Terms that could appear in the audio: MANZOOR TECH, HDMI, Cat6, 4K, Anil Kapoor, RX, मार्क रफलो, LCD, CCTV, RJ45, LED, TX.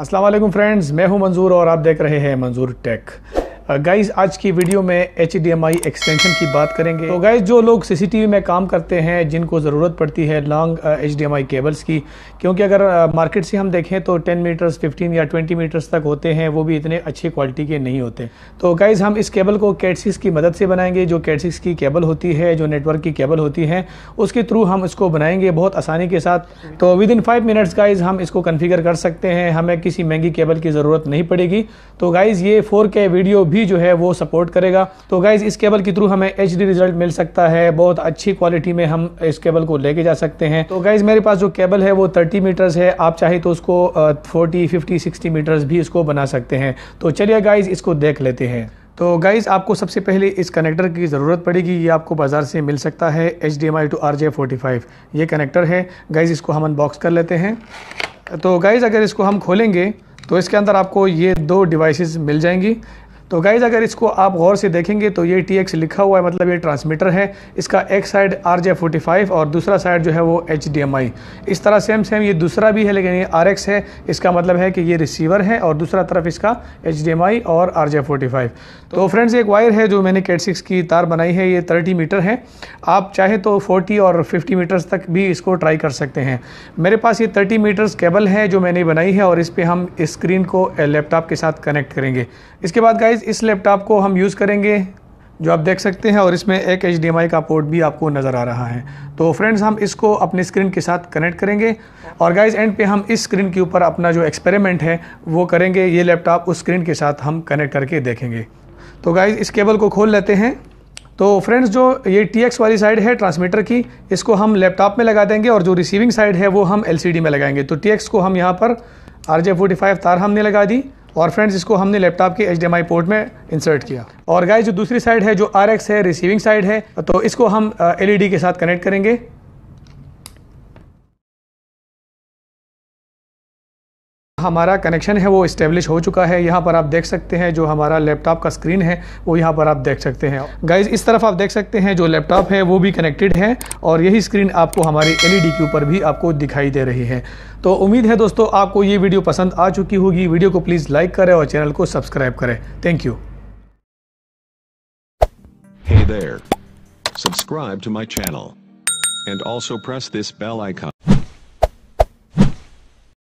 अस्सलाम वालेकुम फ्रेंड्स, मैं हूं मंजूर और आप देख रहे हैं मंजूर टेक। गाइज़, आज की वीडियो में HDMI एक्सटेंशन की बात करेंगे। तो गाइज़, जो लोग CCTV में काम करते हैं, जिनको ज़रूरत पड़ती है लॉन्ग HDMI केबल्स की, क्योंकि अगर मार्केट से हम देखें तो 10 मीटर्स 15 या 20 मीटर्स तक होते हैं, वो भी इतने अच्छी क्वालिटी के नहीं होते। तो गाइज़, हम इस केबल को Cat6 की मदद से बनाएंगे। जो Cat6 की केबल होती है, जो नेटवर्क की केबल होती है, उसके थ्रू हम इसको बनाएंगे बहुत आसानी के साथ। तो विद इन 5 मिनट्स गाइज़ हम इसको कन्फिगर कर सकते हैं, हमें किसी महंगी केबल की ज़रूरत नहीं पड़ेगी। तो गाइज़, ये 4K वीडियो भी जो है वो सपोर्ट करेगा। तो गाइज, इस केबल के थ्रू हमें HD रिजल्ट मिल सकता है, बहुत अच्छी क्वालिटी में हम इस केबल को लेके जा सकते हैं। तो गाइज, मेरे पास जो केबल है वो 30 मीटर्स है, आप चाहे तो उसको 40, 50, 60 मीटर्स भी इसको बना सकते हैं। तो चलिए गाइज, इसको देख लेते हैं। तो गाइज़, आपको सबसे पहले इस कनेक्टर की ज़रूरत पड़ेगी। ये आपको बाज़ार से मिल सकता है, HDMI टू RJ45 ये कनेक्टर है। गाइज़, इसको हम अनबॉक्स कर लेते हैं। तो गाइज़, अगर इसको हम खोलेंगे तो इसके अंदर आपको ये 2 डिवाइसेस मिल जाएंगी। तो गाइज़, अगर इसको आप गौर से देखेंगे तो ये TX लिखा हुआ है, मतलब ये ट्रांसमीटर है। इसका एक साइड RJ45 और दूसरा साइड जो है वो HDMI। इस तरह सेम ये दूसरा भी है, लेकिन ये RX है। इसका मतलब है कि ये रिसीवर है और दूसरा तरफ इसका HDMI और RJ45। तो फ्रेंड्स, एक वायर है जो मैंने Cat6 की तार बनाई है, ये 30 मीटर है। आप चाहे तो 40 और 50 मीटर्स तक भी इसको ट्राई कर सकते हैं। मेरे पास ये 30 मीटर्स केबल है जो मैंने बनाई है, और इस पर हम स्क्रीन को लैपटॉप के साथ कनेक्ट करेंगे। इसके बाद गाइज़, इस लैपटॉप को हम यूज़ करेंगे जो आप देख सकते हैं, और इसमें एक HDMI का पोर्ट भी आपको नज़र आ रहा है। तो फ्रेंड्स, हम इसको अपनी स्क्रीन के साथ कनेक्ट करेंगे, और गाइज़, एंड पे हम इस स्क्रीन के ऊपर अपना जो एक्सपेरिमेंट है वो करेंगे। ये लैपटॉप उस स्क्रीन के साथ हम कनेक्ट करके देखेंगे। तो गाइज़, इस केबल को खोल लेते हैं। तो फ्रेंड्स, जो ये TX वाली साइड है ट्रांसमीटर की, इसको हम लैपटॉप में लगा देंगे, और जो रिसीविंग साइड है वो हम LCD में लगाएंगे। तो TX को हम यहाँ पर RJ45 तार हमने लगा दी, और फ्रेंड्स, इसको हमने लैपटॉप के HDMI पोर्ट में इंसर्ट किया। और गाइस, जो दूसरी साइड है, जो RX है, रिसीविंग साइड है, तो इसको हम LED के साथ कनेक्ट करेंगे। हमारा कनेक्शन है वो इस्टेब्लिश हो चुका है। यहाँ पर आप देख सकते हैं जो हमारा लैपटॉप का स्क्रीन है वो यहाँ पर आप देख सकते हैं। गाइज़, इस तरफ आप देख सकते हैं जो लैपटॉप है वो भी कनेक्टेड है, और यही स्क्रीन आपको हमारी LED के ऊपर भी आपको दिखाई दे रही है। तो उम्मीद है दोस्तों आपको ये वीडियो पसंद आ चुकी होगी। वीडियो को प्लीज़ लाइक करें और चैनल को सब्सक्राइब करें। Thank you. Hey there. Subscribe to my channel and also press this bell icon.